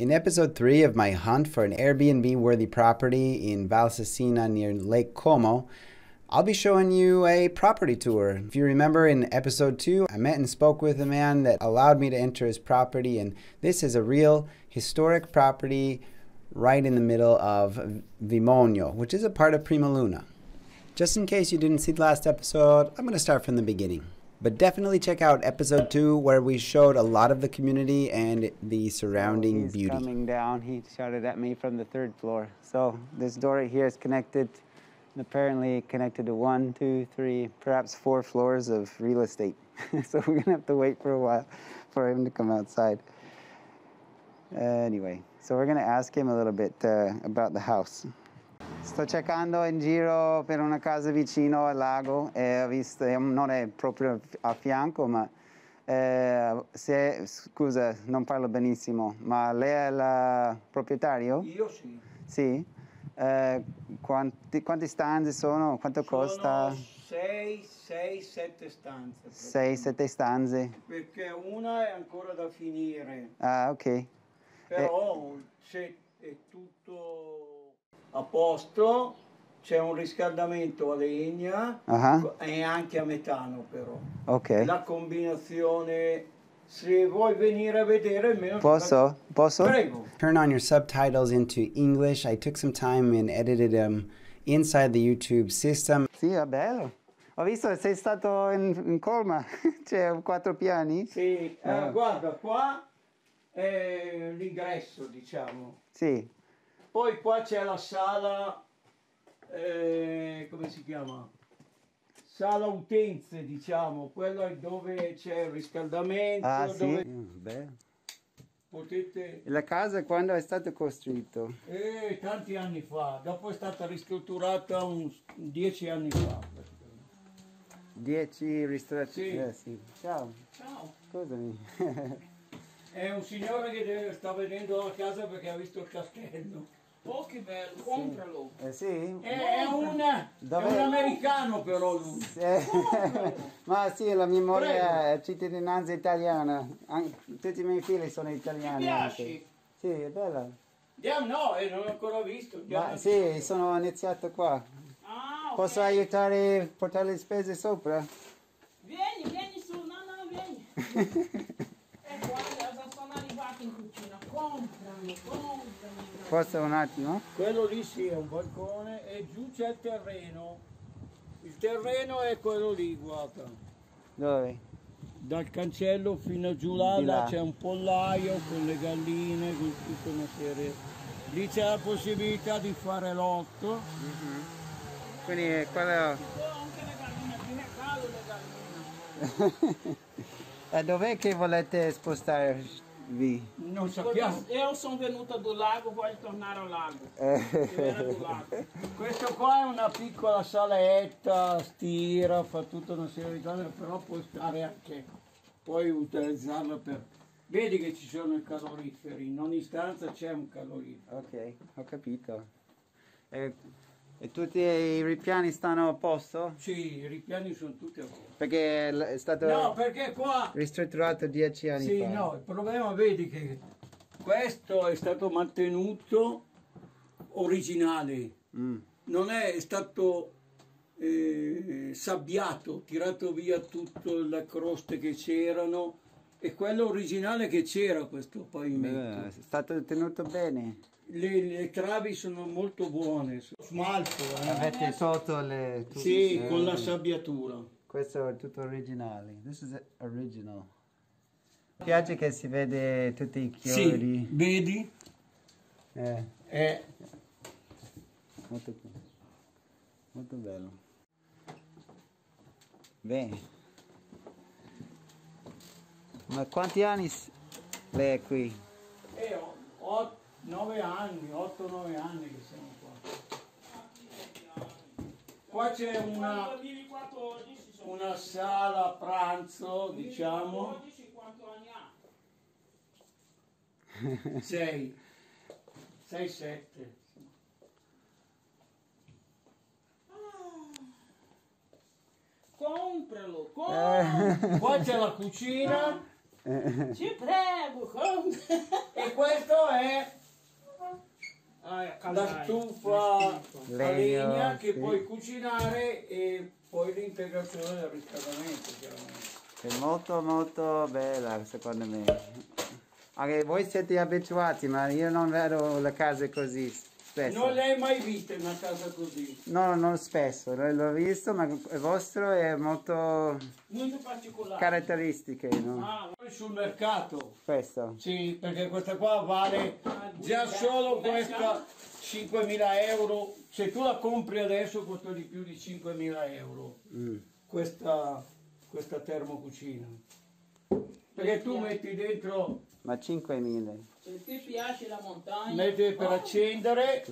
In episode 3 of my hunt for an Airbnb-worthy property in Valsassina near Lake Como, I'll be showing you a property tour. If you remember in episode 2, I met and spoke with a man that allowed me to enter his property, and this is a real historic property right in the middle of Vimonio, which is a part of Prima Luna. Just in case you didn't see the last episode, I'm going to start from the beginning. But definitely check out episode 2 where we showed a lot of the community and the surrounding beauty. Coming down, he shouted at me from the 3rd floor. So this door right here is connected, and apparently connected to 1, 2, 3, perhaps 4 floors of real estate. So we're gonna have to wait for a while for him to come outside. Anyway, so we're gonna ask him a little bit about the house. Sto cercando in giro per una casa vicino al lago e ho visto, non è proprio a fianco, ma se, scusa, non parlo benissimo, ma lei è il proprietario? Io sì. Sì? Quante stanze sono? Quanto costa? 6-7 stanze. 6-7 stanze. Perché una è ancora da finire. Ah, ok. Però è tutto a posto, c'è un riscaldamento a legna e anche a metano però. Ok. La combinazione, se vuoi venire a vedere almeno. Posso? Prego. Turn on your subtitles into English. I took some time and edited them inside the YouTube system. Sì, è bello. Ho visto che sei stato in colma, c'è 4 piani. Sì, guarda qua è l'ingresso diciamo. Sì. Poi qua c'è la sala, come si chiama? Sala utenze, diciamo, quella dove c'è il riscaldamento. Ah, dove sì? Beh. Potete... La casa quando è stata costruita? Tanti anni fa, dopo è stata ristrutturata 10 anni fa. 10 ristrutturazioni? Sì. Sì. Ciao. Ciao. Scusami. È un signore che sta venendo alla casa perché ha visto il castello. Oh, che bello, compralo! Sì? È un americano però lui! Sì. Ma sì, la mia moglie è cittadinanza italiana, tutti i miei figli sono italiani. Ti piaci? Sì, è bella! No, non l'ho ancora visto! Ma sì, sono iniziato qua! Ah, okay. Posso aiutare a portare le spese sopra? Vieni su, no, vieni! In cucina, comprami. Forse un attimo? Quello lì sì, è un balcone e giù c'è il terreno. Il terreno è quello lì, guarda. Dove? Dal cancello fino a giù là c'è un pollaio con le galline, con tutta una serie. Lì c'è la possibilità di fare l'otto. Quindi quella... Ci sono anche le galline, fino a caldo le galline. E dov'è che volete spostare? Non sappiamo. Io sono venuta dal lago, voglio tornare al lago. Questo qua è una piccola saletta, stira, fa tutta una serie di cose, però puoi stare anche, puoi utilizzarla per... Vedi che ci sono i caloriferi, in ogni stanza c'è un calorifero. Ok, ho capito. E tutti i ripiani stanno a posto? Sì, i ripiani sono tutti a posto. Perché è stato ristrutturato 10 anni fa. Sì, no, il problema vedi che questo è stato mantenuto originale. Non è stato sabbiato, tirato via tutte le croste che c'erano. E quello originale che c'era questo pavimento. È stato tenuto bene. Le travi sono molto buone, smalto. Avete sotto le... Sì, con la sabbiatura. Questo è tutto originale. This is original. Mi piace che si vede tutti i chiodi. Sì, vedi? Molto bello. Bene. Ma quanti anni lei è qui? Io ho 8-9 anni che siamo qua. Qua c'è una sala pranzo, diciamo. 4 anni ha? 6-7. Compralo, compralo. Qua c'è la cucina. Ci prego, compralo. E questo è è la stufa a legna che puoi cucinare e poi l'integrazione del riscaldamento, chiaramente. È molto molto bella secondo me. Anche voi siete abituati, ma io non vedo le case così spesso. Non l'hai mai vista una casa così? No, non spesso, l'ho visto, ma il vostro è molto particolare. Caratteristiche, no? Ah, poi sul mercato. Questo? Sì, perché questa qua vale già solo questa 5.000 euro. Se tu la compri adesso costa di più di 5.000 euro. Questa termocucina. Perché tu metti dentro... Ma 5.000. Se ti piace la montagna... Metti per accendere...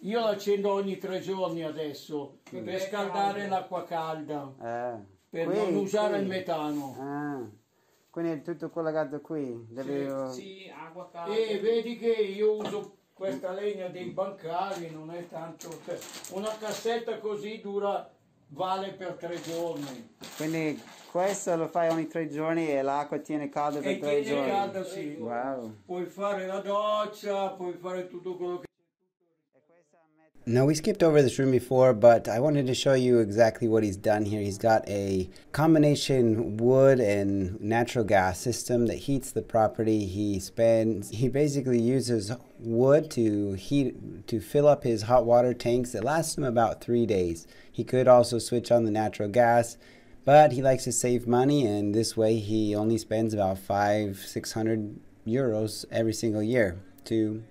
Io l'accendo ogni 3 giorni adesso, per scaldare l'acqua calda, per non usare il metano. Quindi è tutto collegato qui? Sì, acqua calda. E vedi che io uso questa legna dei bancari, non è tanto... Una cassetta così dura... Vale per 3 giorni. Quindi questo lo fai ogni 3 giorni e l'acqua tiene calda per 3 giorni. Tiene calda, sì. Wow. Puoi fare la doccia, puoi fare tutto quello che... Now we skipped over this room before, but I wanted to show you exactly what he's done here. He's got a combination wood and natural gas system that heats the property. He basically uses wood to fill up his hot water tanks. It lasts him about 3 days. He could also switch on the natural gas, but he likes to save money, and this way he only spends about 500–600 euros every single year to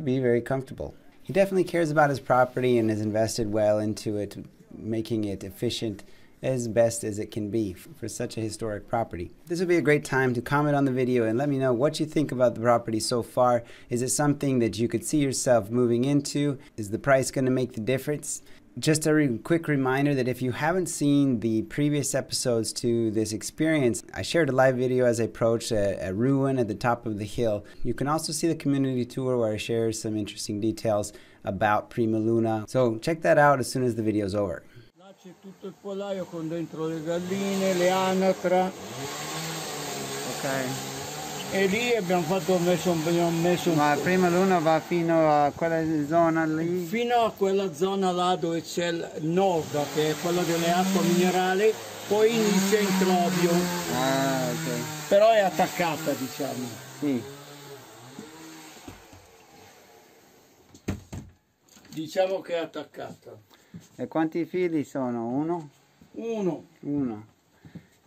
be very comfortable. He definitely cares about his property and has invested well into it, making it efficient as best as it can be for such a historic property. This would be a great time to comment on the video and let me know what you think about the property so far. Is it something that you could see yourself moving into? Is the price going to make the difference? Just a quick reminder that if you haven't seen the previous episodes to this experience, I shared a live video as I approached a ruin at the top of the hill. You can also see the community tour where I share some interesting details about Prima Luna. So check that out as soon as the video is over. Là c'è tutto il pollaio con dentro le galline, le anatra. Ok. E lì abbiamo messo un... Ma Prima Luna va fino a quella zona lì? Fino a quella zona là dove c'è il Norda, che è quella delle acque minerali, poi inizia in Trobio. Ah, ok. Però è attaccata, diciamo. Sì. Diciamo che è attaccata. E quanti figli sono? Uno? Uno.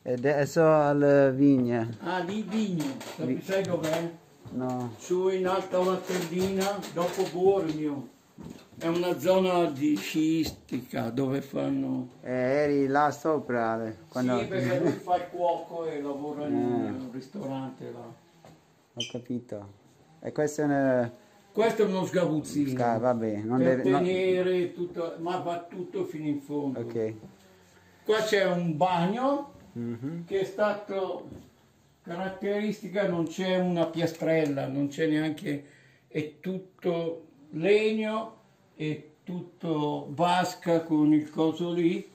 E adesso alla vigna. Ah, lì vigno. Sai dov'è? No. Su in alta una tendina, dopo Bormio. È una zona di sciistica dove fanno... eri là sopra? Quando... Sì, perché lui fa il cuoco e lavora in un ristorante là. Ho capito. E questo è una... Questo è uno sgabuzzino. Vabbè. Non per deve... tenere no... tutto... Ma va tutto fino in fondo. Ok. Qua c'è un bagno. Che è stato caratteristica, non c'è una piastrella, non c'è neanche, è tutto legno, è tutto vasca con il coso lì,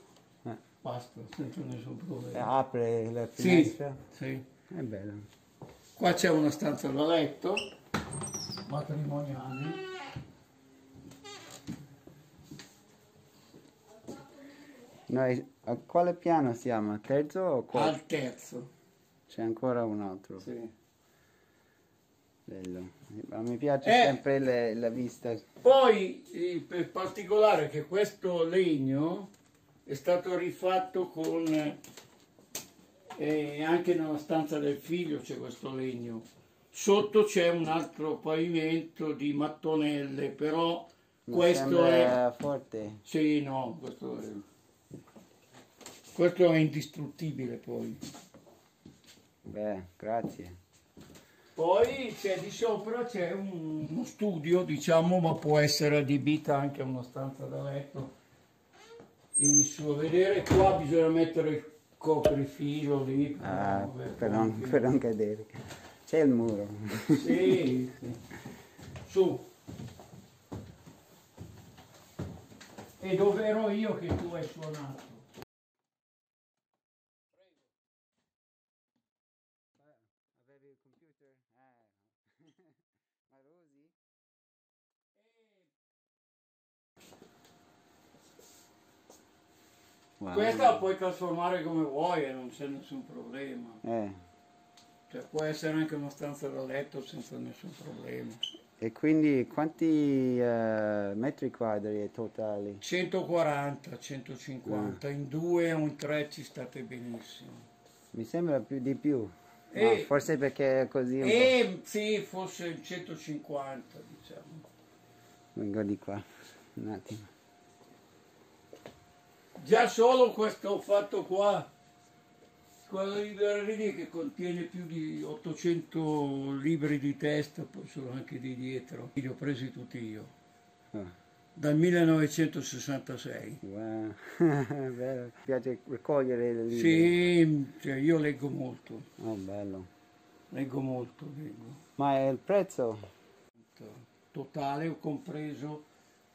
basta, senza nessun problema. Apre la finestra? Sì, sì. È bello. Qua c'è una stanza da letto, matrimoniale. Noi a quale piano siamo? Al terzo o quarto? Al terzo. C'è ancora un altro. Sì. Bello. Ma mi piace sempre la vista. Poi, per particolare, che questo legno è stato rifatto con... anche nella stanza del figlio c'è questo legno. Sotto c'è un altro pavimento di mattonelle, però mi questo è... forte. Sì, no, questo è... Questo è indistruttibile poi. Beh, grazie. Poi c'è di sopra c'è uno studio, diciamo, ma può essere adibita anche a una stanza da letto. Vieni su a vedere, qua bisogna mettere il coprifilo lì. Ah, per non cadere. C'è il muro. Sì, sì. Su. E dove ero io che tu hai suonato? Wow. Questa la puoi trasformare come vuoi e non c'è nessun problema. Cioè, può essere anche una stanza da letto senza nessun problema. E quindi quanti metri quadri è totali? 140, 150, in due o in tre ci state benissimo. Mi sembra più di più, no, forse perché è così un po'. Sì, forse 150 diciamo. Vengo di qua, un attimo. Già solo questo fatto qua, quello di Berrini che contiene più di 800 libri di testa, poi sono anche di dietro, li ho presi tutti io, dal 1966. Wow, bello. Mi piace raccogliere le libri? Sì, cioè io leggo molto. Oh, bello. Leggo molto, leggo. Ma è il prezzo? Totale ho compreso,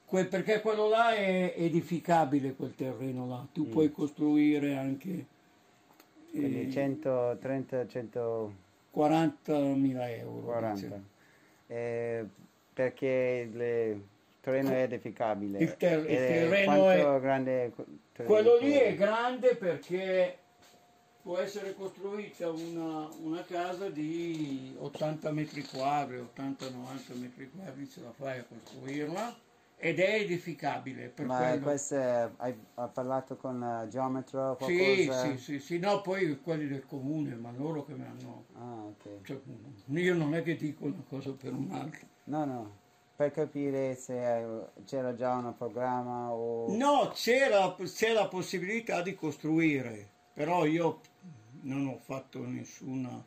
perché quello là è edificabile, quel terreno là, tu puoi costruire anche... 130, 140.000 euro. 40. Perché il terreno è edificabile. Il terreno è grande. Terreno quello lì è grande perché può essere costruita una casa di 80 metri quadri, 80-90 metri quadri, ce la fai a costruirla. Ed è edificabile. Per questo hai parlato con geometro? Sì, no, poi quelli del comune, ma loro che mi hanno... Cioè, io non è che dico una cosa per un'altra. No, no, per capire se c'era già un programma o... No, c'era la possibilità di costruire, però io non ho fatto nessuna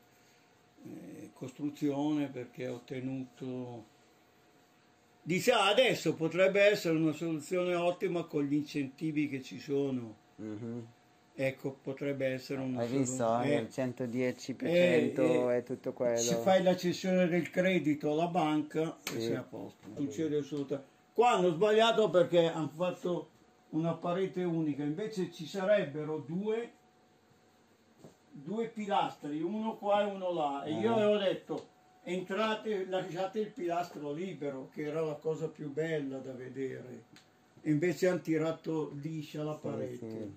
costruzione perché ho tenuto... Diciamo, adesso potrebbe essere una soluzione ottima con gli incentivi che ci sono. Ecco, potrebbe essere una soluzione. Hai visto, il 110% e tutto quello. Se fai la cessione del credito alla banca e sei a posto. Succede assolutamente. Qua hanno sbagliato perché hanno fatto una parete unica, invece ci sarebbero due pilastri, uno qua e uno là. E io avevo detto... Entrate, lasciate il pilastro libero, che era la cosa più bella da vedere. Invece hanno tirato liscia la parete.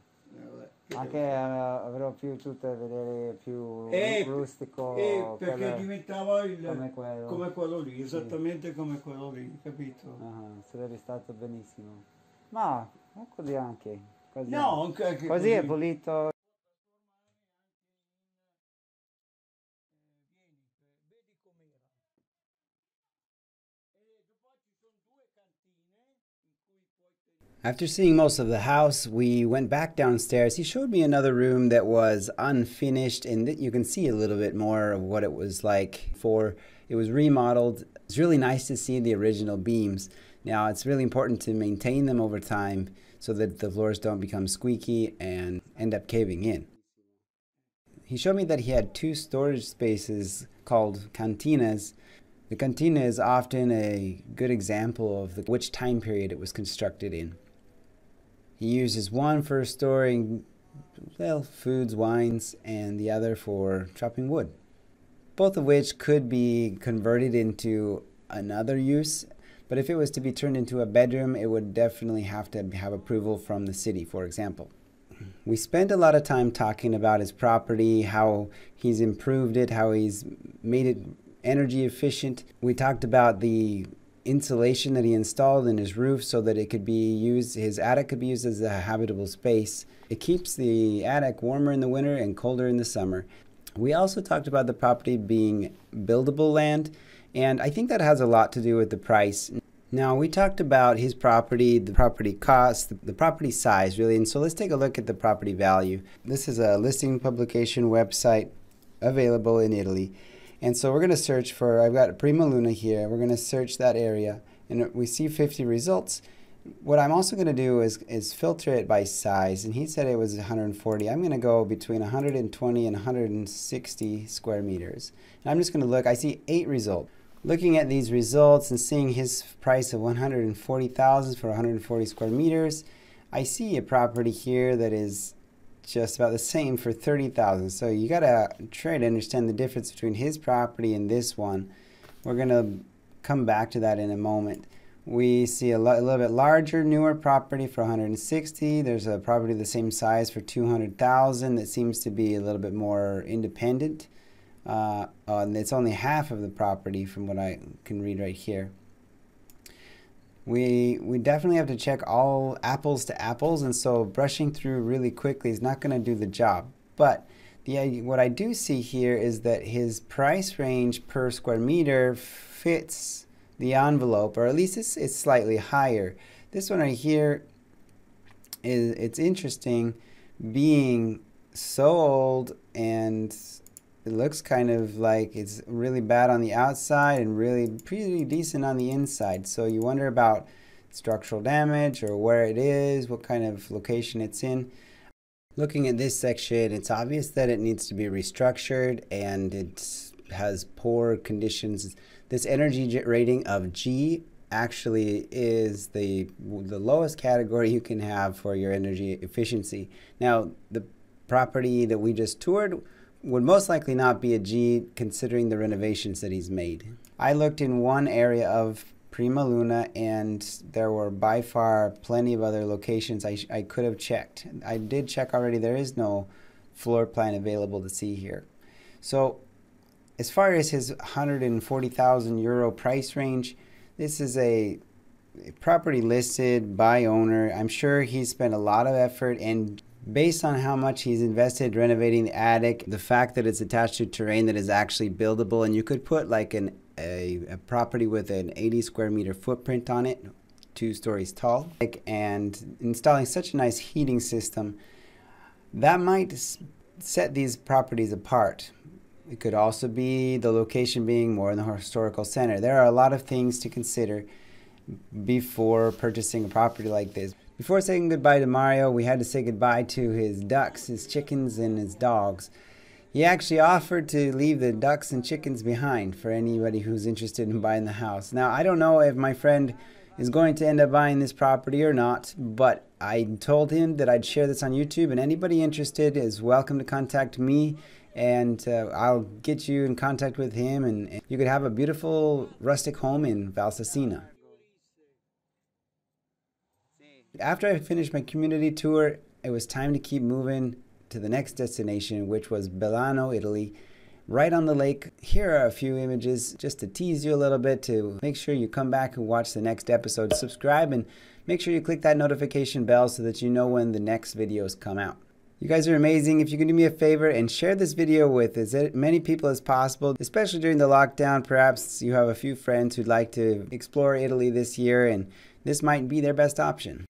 Anche avrò piaciuto vedere più rustico. Perché quella, diventava come quello lì, esattamente come quello lì, capito? Sarebbe stato benissimo. Ma così anche. Così è pulito. After seeing most of the house, we went back downstairs. He showed me another room that was unfinished, and you can see a little bit more of what it was like before it was remodeled. It's really nice to see the original beams. Now, it's really important to maintain them over time so that the floors don't become squeaky and end up caving in. He showed me that he had two storage spaces called cantinas. The cantina is often a good example of which time period it was constructed in. He uses one for storing, well, foods, wines, and the other for chopping wood, both of which could be converted into another use, but if it was to be turned into a bedroom, it would definitely have to have approval from the city, for example. We spent a lot of time talking about his property, how he's improved it, how he's made it energy efficient. We talked about the insulation that he installed in his roof so that it could be used, his attic could be used as a habitable space. It keeps the attic warmer in the winter and colder in the summer. We also talked about the property being buildable land, and I think that has a lot to do with the price. Now, we talked about his property, the property cost, the property size really, and so let's take a look at the property value. This is a listing publication website available in Italy. And so we're going to search for, I've got Prima Luna here, we're going to search that area, and we see 50 results. What I'm also going to do is filter it by size, and he said it was 140. I'm going to go between 120 and 160 square meters. And I'm just going to look, I see 8 results. Looking at these results and seeing his price of 140,000 for 140 square meters, I see a property here that is just about the same for 30,000. So you gotta try to understand the difference between his property and this one. We're gonna come back to that in a moment. We see a little bit larger, newer property for 160. There's a property the same size for 200,000 that seems to be a little bit more independent. And it's only half of the property from what I can read right here. We definitely have to check all apples to apples, and so brushing through really quickly is not going to do the job. But what I do see here is that his price range per square meter fits the envelope, or at least it's slightly higher. This one right here is, it's interesting, being sold, and it looks kind of like it's really bad on the outside and really pretty decent on the inside. So you wonder about structural damage or where it is, what kind of location it's in. Looking at this section, it's obvious that it needs to be restructured, and it has poor conditions. This energy rating of G actually is the lowest category you can have for your energy efficiency. Now, the property that we just toured would most likely not be a G, considering the renovations that he's made. I looked in one area of Prima Luna, and there were by far plenty of other locations I could have checked. I did check already. There is no floor plan available to see here. So as far as his 140,000 euro price range, this is a property listed by owner. I'm sure he spent a lot of effort, and based on how much he's invested renovating the attic, the fact that it's attached to terrain that is actually buildable, and you could put like a property with an 80 square meter footprint on it, 2 stories tall, and installing such a nice heating system, that might set these properties apart. It could also be the location being more in the historical center. There are a lot of things to consider before purchasing a property like this. Before saying goodbye to Mario, we had to say goodbye to his ducks, his chickens, and his dogs. He actually offered to leave the ducks and chickens behind for anybody who's interested in buying the house. Now, I don't know if my friend is going to end up buying this property or not, but I told him that I'd share this on YouTube, and anybody interested is welcome to contact me. And I'll get you in contact with him, and you could have a beautiful rustic home in Valsassina. After I finished my community tour, it was time to keep moving to the next destination, which was Bellano, Italy, right on the lake. Here are a few images just to tease you a little bit, to make sure you come back and watch the next episode. Subscribe and make sure you click that notification bell so that you know when the next videos come out. You guys are amazing. If you can do me a favor and share this video with as many people as possible, especially during the lockdown. Perhaps you have a few friends who'd like to explore Italy this year, and this might be their best option.